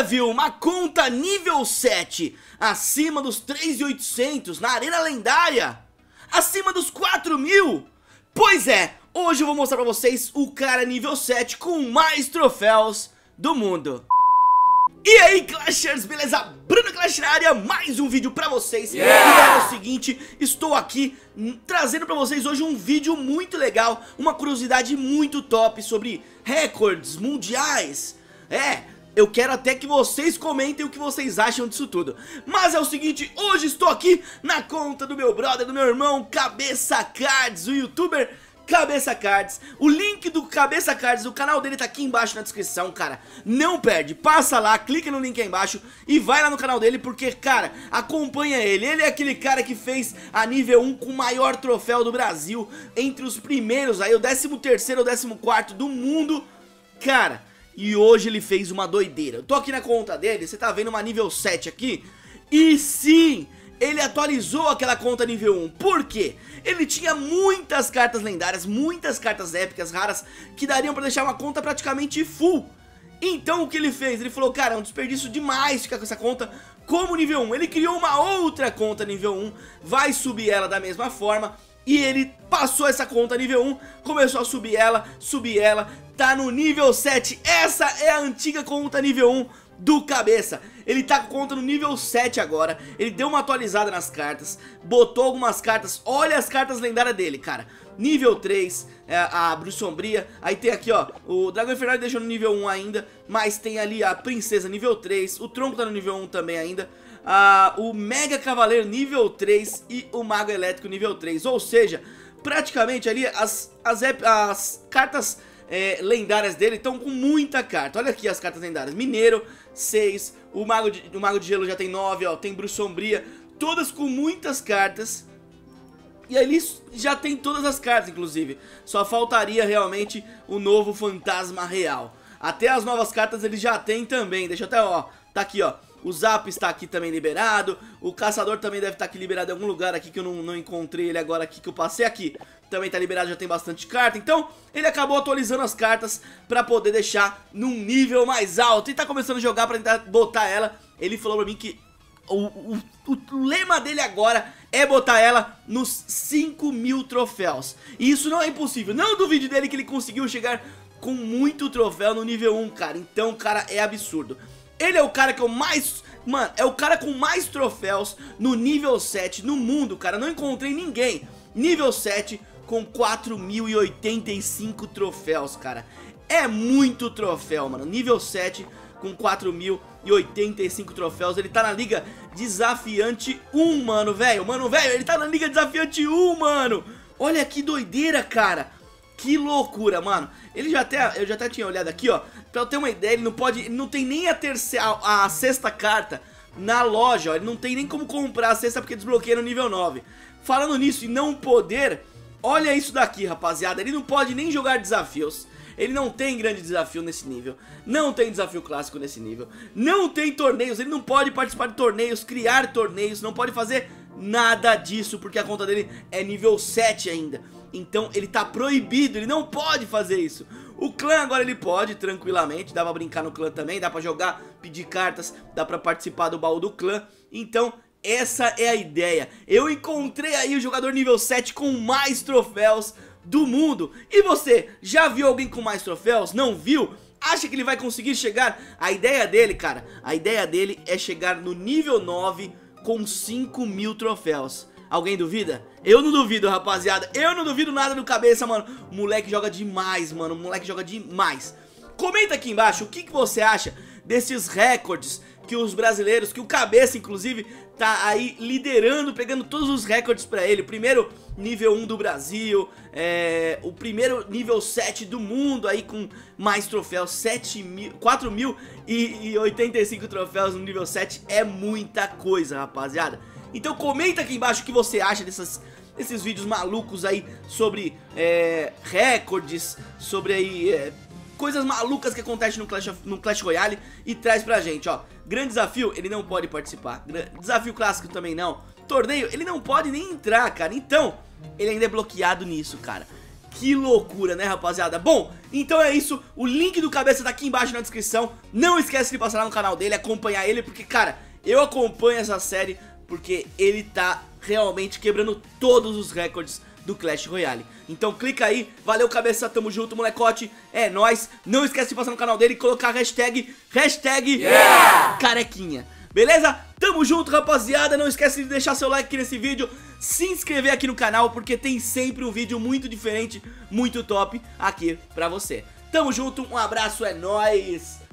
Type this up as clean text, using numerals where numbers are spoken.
já viu uma conta nível 7 acima dos 3.800 na Arena Lendária? Acima dos 4.000? Pois é, hoje eu vou mostrar pra vocês o cara nível 7 com mais troféus do mundo. E aí, Clashers, beleza? Bruno Clash na área, mais um vídeo pra vocês. E é o seguinte, estou aqui trazendo pra vocês hoje um vídeo muito legal, uma curiosidade muito top sobre recordes mundiais. Eu quero até que vocês comentem o que vocês acham disso tudo. Mas é o seguinte, hoje estou aqui na conta do meu brother, do meu irmão, Cabeça Cards, o youtuber Cabeça Cards. O link do Cabeça Cards, o canal dele tá aqui embaixo na descrição, cara. Não perde, passa lá, clica no link aí embaixo e vai lá no canal dele, porque, cara, acompanha ele. Ele é aquele cara que fez a nível 1 com o maior troféu do Brasil, entre os primeiros, aí o 13º ou 14º do mundo, cara. E hoje ele fez uma doideira. Eu tô aqui na conta dele, você tá vendo uma nível 7 aqui. E sim, ele atualizou aquela conta nível 1, por quê? Ele tinha muitas cartas lendárias, muitas cartas épicas, raras, que dariam pra deixar uma conta praticamente full. Então o que ele fez? Ele falou, cara, é um desperdício demais ficar com essa conta como nível 1. Ele criou uma outra conta nível 1, vai subir ela da mesma forma. E ele passou essa conta nível 1, começou a subir ela, tá no nível 7. Essa é a antiga conta nível 1 do Cabeça. Ele tá com conta no nível 7 agora, ele deu uma atualizada nas cartas, botou algumas cartas, olha as cartas lendárias dele, cara. Nível 3, a Bruxa Sombria, aí tem aqui, ó, o Dragão Infernal ele deixou no nível 1 ainda, mas tem ali a Princesa nível 3, o Tronco tá no nível 1 também ainda. O Mega Cavaleiro nível 3 e o Mago Elétrico nível 3. Ou seja, praticamente ali as cartas lendárias dele estão com muita carta. Olha aqui as cartas lendárias. Mineiro, 6. O Mago de Gelo já tem 9, ó. Tem Bruxa Sombria. Todas com muitas cartas. E ali já tem todas as cartas, inclusive. Só faltaria realmente o novo Fantasma Real. Até as novas cartas ele já tem também. Deixa eu até, ó. Tá aqui, ó. O Zappies está aqui também liberado. O Caçador também deve estar aqui liberado em algum lugar aqui que eu não encontrei ele agora aqui, que eu passei aqui. Também está liberado, já tem bastante carta. Então, ele acabou atualizando as cartas para poder deixar num nível mais alto. E está começando a jogar para tentar botar ela. Ele falou para mim que o lema dele agora é botar ela nos 5.000 troféus. E isso não é impossível. Não duvide dele que ele conseguiu chegar com muito troféu no nível 1, cara. Então, cara, é absurdo. Ele é o cara que eu mais... Mano, é o cara com mais troféus no nível 7 no mundo, cara. Não encontrei ninguém nível 7 com 4.085 troféus, cara. É muito troféu, mano. Nível 7 com 4.085 troféus. Ele tá na Liga Desafiante 1, mano, velho. Mano, velho, ele tá na Liga Desafiante 1, mano. Olha que doideira, cara. Que loucura, mano. Eu já até tinha olhado aqui, ó. Pra eu ter uma ideia, ele não tem nem a sexta carta na loja, ó. Ele não tem nem como comprar a sexta porque desbloqueia no nível 9. Falando nisso e não poder, olha isso daqui, rapaziada. Ele não pode nem jogar desafios. Ele não tem grande desafio nesse nível. Não tem desafio clássico nesse nível. Não tem torneios. Ele não pode participar de torneios, criar torneios. Não pode fazer nada disso, porque a conta dele é nível 7 ainda. Então ele tá proibido, ele não pode fazer isso. O clã agora ele pode, tranquilamente. Dá pra brincar no clã também, dá pra jogar, pedir cartas, dá pra participar do baú do clã. Então essa é a ideia. Eu encontrei aí o jogador nível 7 com mais troféus do mundo. E você, já viu alguém com mais troféus? Não viu? Acha que ele vai conseguir chegar? A ideia dele, cara, a ideia dele é chegar no nível 9 com 5.000 troféus. Alguém duvida? Eu não duvido, rapaziada. Eu não duvido nada do Cabeça, mano. O moleque joga demais, mano. O moleque joga demais. Comenta aqui embaixo o que você acha desses recordes que os brasileiros, que o Cabeça, inclusive, tá aí liderando, pegando todos os recordes pra ele. O primeiro nível 1 do Brasil, o primeiro nível 7 do mundo aí com mais troféus, 4.085 troféus no nível 7 é muita coisa, rapaziada. Então comenta aqui embaixo o que você acha desses vídeos malucos aí sobre recordes, sobre aí coisas malucas que acontecem no Clash Royale e traz pra gente, ó. Grande desafio, ele não pode participar. Desafio clássico também não. Torneio, ele não pode nem entrar, cara. Então, ele ainda é bloqueado nisso, cara. Que loucura, né, rapaziada? Bom, então é isso. O link do Cabeça tá aqui embaixo na descrição. Não esquece de passar lá no canal dele, acompanhar ele, porque, cara, eu acompanho essa série porque ele tá realmente quebrando todos os recordes do Clash Royale. Então clica aí. Valeu, Cabeça. Tamo junto, molecote. É nóis. Não esquece de passar no canal dele e colocar a hashtag carequinha. Beleza? Tamo junto, rapaziada. Não esquece de deixar seu like aqui nesse vídeo. Se inscrever aqui no canal, porque tem sempre um vídeo muito diferente, muito top aqui pra você. Tamo junto, um abraço, é nóis!